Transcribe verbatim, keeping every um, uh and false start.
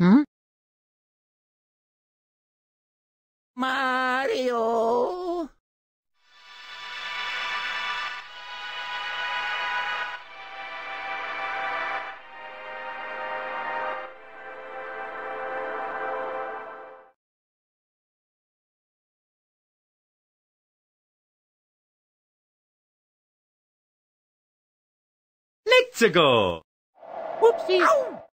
Hmm? Mario! Let's go! Whoopsies! Ow!